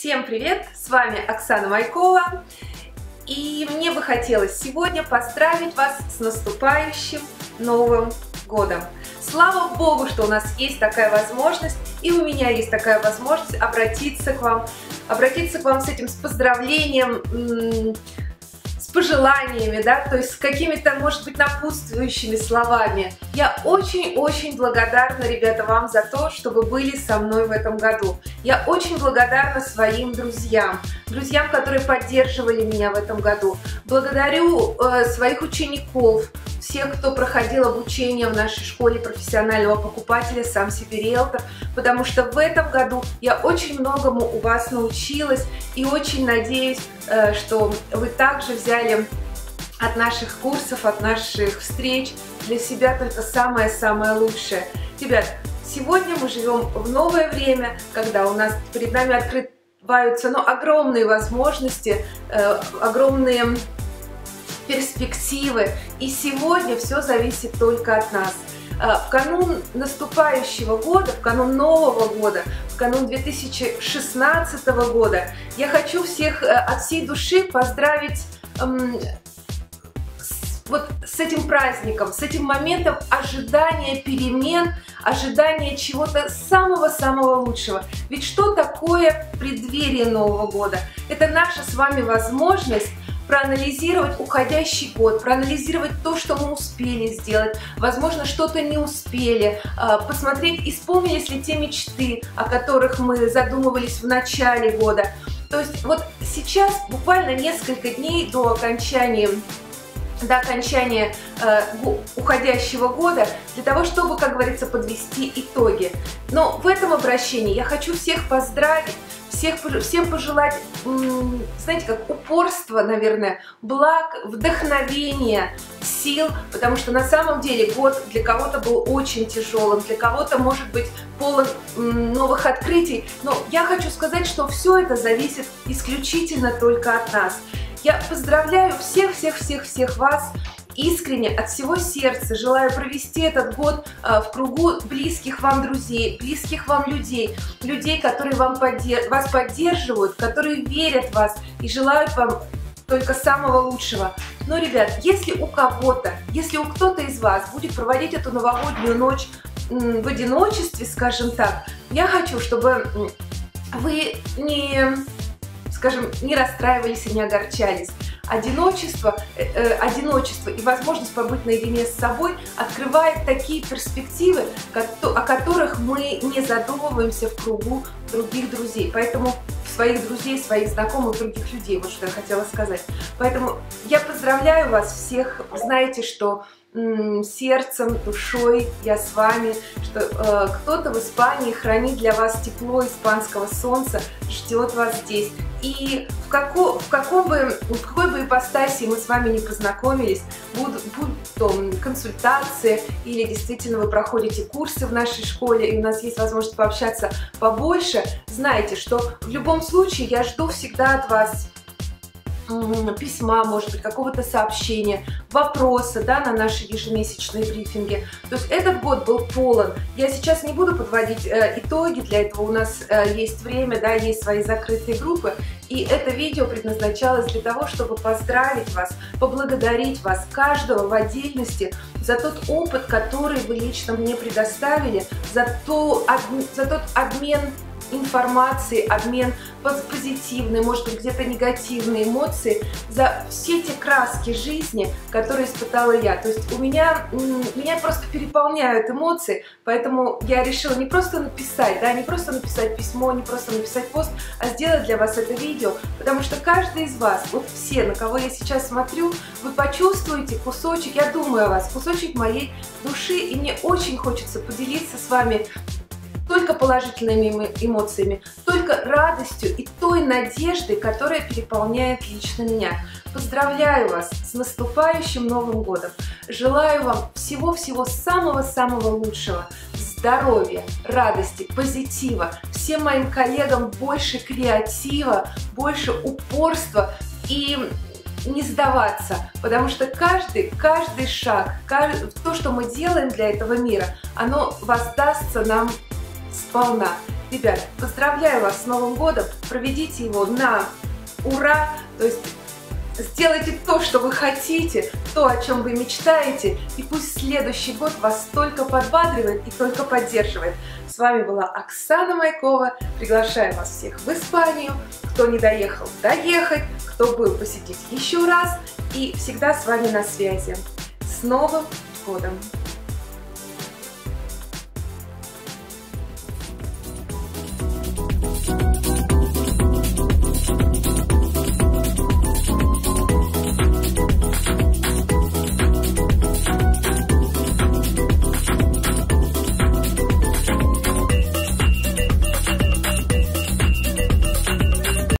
Всем привет! С вами Оксана Майкова, и мне бы хотелось сегодня поздравить вас с наступающим Новым годом. Слава Богу, что у нас есть такая возможность, и у меня есть такая возможность обратиться к вам с этим, с поздравлением, с пожеланиями, да, то есть с какими-то, может быть, напутствующими словами. Я очень-очень благодарна, ребята, вам за то, что вы были со мной в этом году. Я очень благодарна своим друзьям, которые поддерживали меня в этом году. Благодарю своих учеников, всех, кто проходил обучение в нашей школе профессионального покупателя «Сам себе Риелтор», потому что в этом году я очень многому у вас научилась и очень надеюсь, что вы также взяли от наших курсов, от наших встреч для себя только самое-самое лучшее. Ребят, сегодня мы живем в новое время, когда у нас перед нами открываются огромные возможности, огромные перспективы, и сегодня все зависит только от нас. В канун наступающего года, в канун Нового года, в канун 2016 года я хочу всех от всей души поздравить с этим праздником, с этим моментом ожидания перемен, ожидания чего-то самого-самого лучшего. Ведь что такое преддверие Нового года? Это наша с вами возможность проанализировать уходящий год, проанализировать то, что мы успели сделать, возможно, что-то не успели, посмотреть, исполнились ли те мечты, о которых мы задумывались в начале года. То есть сейчас буквально несколько дней до окончания уходящего года, для того, чтобы, как говорится, подвести итоги. Но в этом обращении я хочу всех поздравить, всем пожелать, знаете, как упорства, наверное, благ, вдохновения, сил, потому что на самом деле год для кого-то был очень тяжелым, для кого-то, может быть, полон новых открытий, но я хочу сказать, что все это зависит исключительно только от нас. Я поздравляю всех вас искренне, от всего сердца. Желаю провести этот год в кругу близких вам друзей, близких вам людей, которые вас поддерживают, которые верят в вас и желают вам только самого лучшего. Но, ребят, если кто-то из вас будет проводить эту новогоднюю ночь в одиночестве, скажем так, я хочу, чтобы вы не расстраивались и не огорчались. Одиночество и возможность побыть наедине с собой открывает такие перспективы, о которых мы не задумываемся в кругу других друзей. Поэтому своих друзей, своих знакомых, других людей, вот что я хотела сказать. Поэтому я поздравляю вас всех, знаете, что сердцем, душой я с вами, что кто-то в Испании хранит для вас тепло испанского солнца, ждет вас здесь. И в какой бы ипостаси мы с вами не познакомились, будь то консультации или действительно вы проходите курсы в нашей школе, и у нас есть возможность пообщаться побольше, знайте, что в любом случае я жду всегда от вас письма, может быть, какого-то сообщения, вопроса, да, на наши ежемесячные брифинги. То есть этот год был полон. Я сейчас не буду подводить итоги, для этого у нас есть время, да, есть свои закрытые группы. И это видео предназначалось для того, чтобы поздравить вас, поблагодарить вас, каждого в отдельности, за тот опыт, который вы лично мне предоставили, за тот обмен информации, обмен позитивной, может быть, где-то негативные эмоции, за все те краски жизни, которые испытала я. То есть меня просто переполняют эмоции, поэтому я решила не просто написать письмо, не просто написать пост, а сделать для вас это видео, потому что каждый из вас, все, на кого я сейчас смотрю, вы почувствуете кусочек, я думаю о вас, кусочек моей души, и мне очень хочется поделиться с вами только положительными эмоциями, только радостью и той надеждой, которая переполняет лично меня. Поздравляю вас с наступающим Новым годом! Желаю вам всего-всего самого-самого лучшего, здоровья, радости, позитива, всем моим коллегам больше креатива, больше упорства и не сдаваться, потому что каждый шаг, то, что мы делаем для этого мира, оно воздастся нам сполна. Ребят, поздравляю вас с Новым годом, проведите его на ура, то есть сделайте то, что вы хотите, то, о чем вы мечтаете, и пусть следующий год вас только подбадривает и только поддерживает. С вами была Оксана Майкова, приглашаю вас всех в Испанию, кто не доехал, доехать, кто был, посетить еще раз, и всегда с вами на связи. С Новым годом!